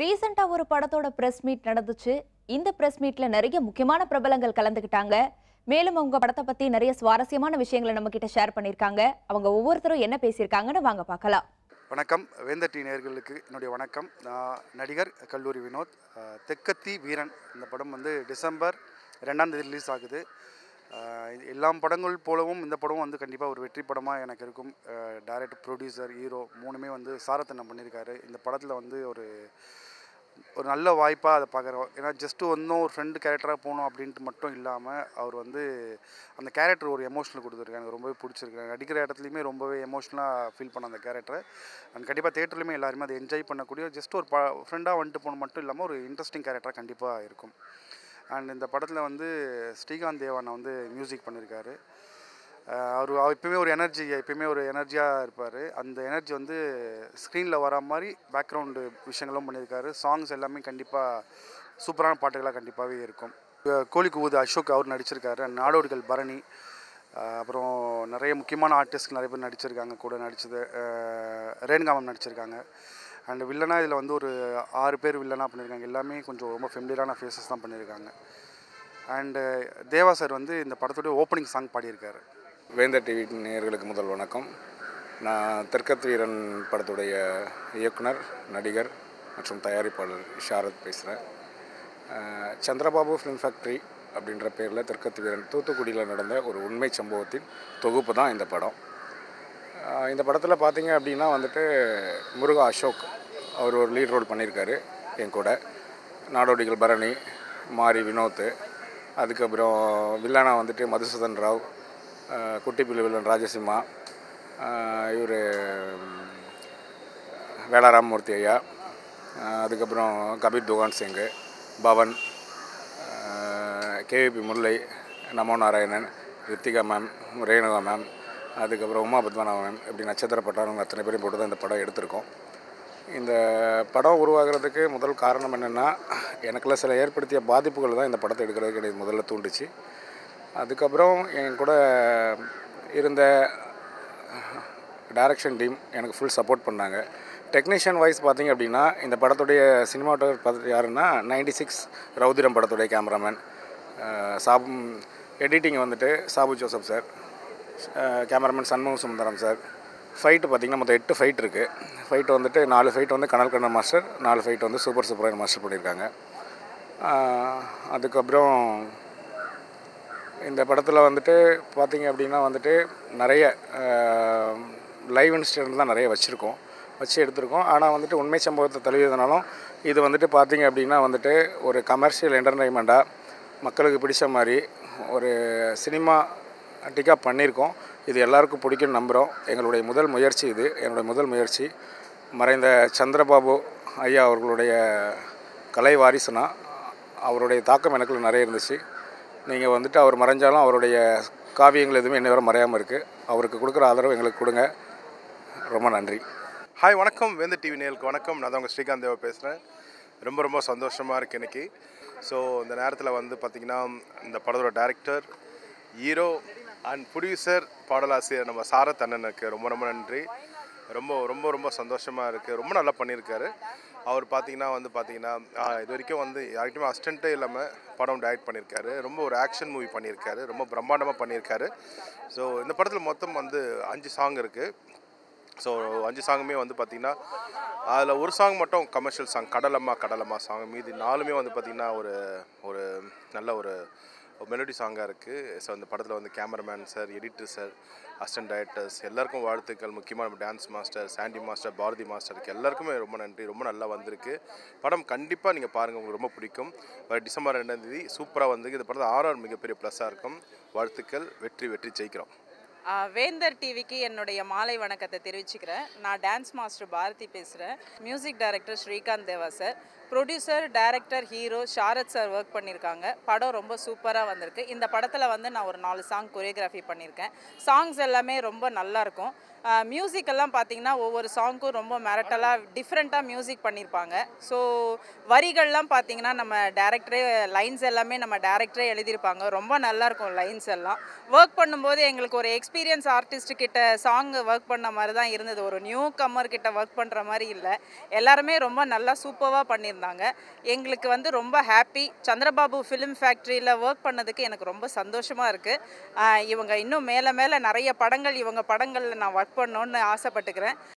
ரீசெண்டா ஒரு படத்தோட பிரஸ் மீட் நடந்துச்சு. இந்த பிரஸ் மீட்ல நிறைய முக்கியமான பிரபலங்கள் கலந்துக்கிட்டாங்க. மேலும் அவங்க படத்தை பத்தி நிறைய சுவாரஸ்யமான விஷயங்களை நம்ம கிட்ட ஷேர் பண்ணிருக்காங்க. அவங்க ஒவ்வொருத்தரும் என்ன பேசியிருக்காங்கன்னு வாங்க பார்க்கலாம். வணக்கம் வேந்தர் டி நேயர்களுக்கு என்னுடைய வணக்கம். நான் நடிகர் கல்லூரி வினோத். தெக்கத்தி வீரன் இந்த படம் வந்து December 2 ரிலீஸ் ஆகுது. எல்லா படங்கள் போலவும் இந்த படம் வந்து கண்டிப்பாக ஒரு வெற்றி படமாக எனக்கு இருக்கும். டைரக்டர், ப்ரொடியூசர், ஹீரோ மூணுமே வந்து சாரத் அண்ணன் பண்ணியிருக்காரு. இந்த படத்தில் வந்து ஒரு ஒரு நல்ல வாய்ப்பாக அதை பார்க்குறோம். ஏன்னா ஜஸ்ட்டு ஒன்றும் ஒரு ஃப்ரெண்டு கேரக்டராக போகணும் அப்படின்ட்டு மட்டும் இல்லாமல் அவர் வந்து அந்த கேரக்டர் ஒரு எமோஷனல் கொடுத்துருக்காங்க. எனக்கு ரொம்பவே பிடிச்சிருக்காங்க. நடிக்கிற இடத்துலையுமே ரொம்பவே எமோஷனலாக ஃபீல் பண்ண அந்த கேரக்டரை அண்ட் கண்டிப்பாக தேட்டர்லையுமே எல்லாருமே அதை என்ஜாய் பண்ணக்கூடிய ஜஸ்ட் ஒரு ஃப்ரெண்டாக வந்துட்டு போகணும் மட்டும் இல்லாமல் ஒரு இன்ட்ரெஸ்டிங் கேரக்டராக கண்டிப்பாக இருக்கும். அண்ட் இந்த படத்தில் வந்து ஸ்ரீகாந்த் தேவானை வந்து மியூசிக் பண்ணியிருக்காரு. அவர் எப்பயுமே ஒரு எனர்ஜி, எப்பயுமே ஒரு எனர்ஜியாக இருப்பார். அந்த எனர்ஜி வந்து ஸ்க்ரீனில் வர மாதிரி பேக்ரவுண்டு விஷயங்களும் பண்ணியிருக்காரு. சாங்ஸ் எல்லாமே கண்டிப்பாக சூப்பரான பாட்டுகளாக கண்டிப்பாகவே இருக்கும். கோழி கூவுது அசோக் அவர் நடிச்சிருக்காரு. நாடோடிகள் பரணி, அப்புறம் நிறைய முக்கியமான ஆர்டிஸ்ட் நிறைய பேர் நடிச்சிருக்காங்க. கூட நடித்தது ரேணுகாமம் நடிச்சிருக்காங்க. அண்ட் வில்லனா இதில் வந்து ஒரு 6 பேர் வில்லனாக பண்ணியிருக்காங்க. எல்லாமே கொஞ்சம் ரொம்ப ஃபெமிலியரான ஃபேஸஸ் தான் பண்ணியிருக்காங்க. அண்டு தேவா சார் வந்து இந்த படத்துடைய ஓப்பனிங் சாங் பாடியிருக்காரு. வேந்தர் டிவி நேயர்களுக்கு முதல் வணக்கம். நான் தெற்கத்து வீரன் படத்துடைய இயக்குனர், நடிகர் மற்றும் தயாரிப்பாளர் சாரத் பேசுகிறேன். சந்திரபாபு ஃபிலிம் ஃபேக்ட்ரி அப்படின்ற பேரில் தெற்கத்து வீரன் தூத்துக்குடியில் நடந்த ஒரு உண்மை சம்பவத்தின் தொகுப்பு தான் இந்த படம். இந்த படத்தில் பார்த்தீங்க அப்படின்னா வந்துட்டு முருகாஷோக் அவர் ஒரு லீட் ரோல் பண்ணியிருக்காரு. என் கூட நாடோடிகள் பரணி, மாரி வினோத், அதுக்கப்புறம் வில்லனா வந்துட்டு மதுசூதன் ராவ், குட்டிப்பிள்ளை வில்லன் ராஜசிம்மா, இவர் வேளாராமூர்த்தி ஐயா, அதுக்கப்புறம் Kabir Duhan Singh, Pavan, KVP Mullai, Namo Narayanan, Ritika ma'am, Renuka ma'am, அதுக்கப்புறம் உமா பத்மநாபன், இப்படி நட்சத்திர பட்டாளங்கள் அத்தனை பேரையும் போட்டு தான் இந்த படம் எடுத்திருக்கோம். இந்த படம் உருவாகிறதுக்கு முதல் காரணம் என்னென்னா, எனக்குலாம் சில ஏற்படுத்திய பாதிப்புகள் தான் இந்த படத்தை எடுக்கிறதுக்கு எனக்கு முதல்ல தூண்டுச்சு. அதுக்கப்புறம் என் கூட இருந்த டைரக்ஷன் டீம் எனக்கு ஃபுல் சப்போர்ட் பண்ணாங்க. டெக்னீஷியன் வைஸ் பார்த்திங்க அப்படின்னா இந்த படத்துடைய சினிமாட்டோகிராஃபர் பார்த்து யாருன்னா 96 ரவுதிரம் படத்துடைய கேமராமேன், எடிட்டிங் வந்துட்டு Sabu Joseph sir, cameraman Shanmuga Sundaram sir. Fight பார்த்திங்கன்னா மொத்தம் 8 ஃபைட் இருக்குது. ஃபைட்டு வந்துட்டு 4 ஃபைட் வந்து கனல் கண்ணன் மாஸ்டர், 4 ஃபைட் வந்து சூப்பரான மாஸ்டர் பண்ணியிருக்காங்க. அதுக்கப்புறம் இந்த படத்தில் வந்துட்டு பார்த்திங்க அப்படின்னா வந்துட்டு நிறைய லைவ் இன்சிடென்ட் தான் நிறைய வச்சுருக்கோம், வச்சு எடுத்திருக்கோம். ஆனால் வந்துட்டு உண்மை சம்பவத்தை தழுவியதுனாலும் இது வந்துட்டு பார்த்திங்க அப்படின்னா வந்துட்டு ஒரு கமர்ஷியல் என்டர்டைன்மெண்ட்டாக மக்களுக்கு பிடிச்ச மாதிரி ஒரு சினிமா டிக்காக பண்ணியிருக்கோம். இது எல்லாருக்கும் பிடிக்கும்னு நம்புகிறோம். எங்களுடைய முதல் முயற்சி இது. என்னுடைய முதல் முயற்சி மறைந்த சந்திரபாபு ஐயா அவர்களுடைய கலை வாரிசுனா அவருடைய தாக்கம் எனக்குள்ள நிறைய இருந்துச்சு. நீங்கள் வந்துட்டு அவர் மறைஞ்சாலும் அவருடைய காவியங்கள் எதுவுமே இன்ன வரை மறையாமல் இருக்குது. அவருக்கு கொடுக்குற ஆதரவு எங்களுக்கு கொடுங்க. ரொம்ப நன்றி. ஹாய் வணக்கம் வேந்தர் டிவி நேயர்களுக்கு வணக்கம். நான் உங்கள் ஸ்ரீகாந்த் தேவா பேசுகிறேன். ரொம்ப ரொம்ப சந்தோஷமாக இருக்குது இன்றைக்கி. ஸோ இந்த நேரத்தில் வந்து பார்த்திங்கன்னா இந்த படத்தோட டைரக்டர், ஹீரோ அண்ட் ப்ரொடியூசர், பாடலாசிரியர் நம்ம சாரத் அண்ணனுக்கு ரொம்ப ரொம்ப நன்றி. ரொம்ப ரொம்ப ரொம்ப சந்தோஷமாக இருக்குது. ரொம்ப நல்லா பண்ணியிருக்காரு. அவர் பார்த்திங்கன்னா இது வரைக்கும் வந்து யார்கிட்டையுமே அசிஸ்டண்ட்டே இல்லாமல் படம் டைரக்ட் பண்ணியிருக்காரு. ரொம்ப ஒரு ஆக்ஷன் மூவி பண்ணியிருக்காரு. ரொம்ப பிரம்மாண்டமாக பண்ணியிருக்காரு. ஸோ இந்த படத்தில் மொத்தம் வந்து 5 சாங் இருக்குது. ஸோ 5 சாங்குமே வந்து பார்த்திங்கன்னா அதில் ஒரு சாங் மட்டும் commercial song, Kadalamma Kadalamma song. மீதி 4மே வந்து பார்த்திங்கன்னா ஒரு ஒரு நல்ல ஒரு மெலோடி சாங்காக இருக்குது. ஸோ அந்த படத்தில் வந்து cameraman sir, editor sir, assistant directors எல்லாருக்கும் வாழ்த்துக்கள். முக்கியமாக நம்ம dance master Chandy master, Bharathi மாஸ்டருக்கு எல்லாருக்குமே ரொம்ப நன்றி. ரொம்ப நல்லா வந்திருக்கு படம். கண்டிப்பாக நீங்கள் பாருங்கள், உங்களுக்கு ரொம்ப பிடிக்கும். December 2 சூப்பராக வந்துருக்கு. இந்த படத்தில் RR மிகப்பெரிய ப்ளஸ்ஸாக இருக்கும். வாழ்த்துக்கள். வெற்றி வெற்றி ஜெயிக்கிறோம். வேந்தர் டிவிக்கு என்னுடைய மாலை வணக்கத்தை தெரிவிச்சுக்கிறேன். நான் டான்ஸ் மாஸ்டர் பாரதி பேசுகிறேன். Music director Srikanth Deva sir, producer director hero Sarath sir work பண்ணியிருக்காங்க. படம் ரொம்ப சூப்பராக வந்திருக்கு. இந்த படத்தில் வந்து நான் ஒரு 4 சாங் கொரியோகிராஃபி பண்ணியிருக்கேன். சாங்ஸ் எல்லாமே ரொம்ப நல்லாயிருக்கும். மியூசிக் எல்லாம் பாத்தீங்கன்னா ஒவ்வொரு சாங்க்கும் ரொம்ப மிரட்டலா டிஃபரண்டா மியூசிக் பண்ணிருப்பாங்க. சோ வரிகள் எல்லாம் பாத்தீங்கன்னா நம்ம டைரக்டரே லைன்ஸ் எல்லாமே நம்ம டைரக்டரே எழுதி இருப்பாங்க. ரொம்ப நல்லா இருக்கும் லைன்ஸ் எல்லாம். வர்க் பண்ணும்போது எங்களுக்கு ஒரு எக்ஸ்பீரியன்ஸ் ஆர்டிஸ்ட் கிட்ட சாங் வர்க் பண்ண மாதிரி தான் இருந்தது. ஒரு நியூ கமர் கிட்ட வர்க் பண்ற மாதிரி இல்ல. எல்லாருமே ரொம்ப நல்லா சூப்பரா பண்ணிருந்தாங்க. எங்களுக்கு வந்து ரொம்ப ஹாப்பி. சந்திரபாபு ஃபிலிம் ஃபேக்டரியில வர்க் பண்ணதுக்கு எனக்கு ரொம்ப சந்தோஷமா இருக்கு. இவங்க இன்னும் மேல மேல நிறைய படங்கள் இவங்க படங்கள்ல நான் வர்க் பண்ணணும்னு ஆசைப்பட்டுக்கிறேன்.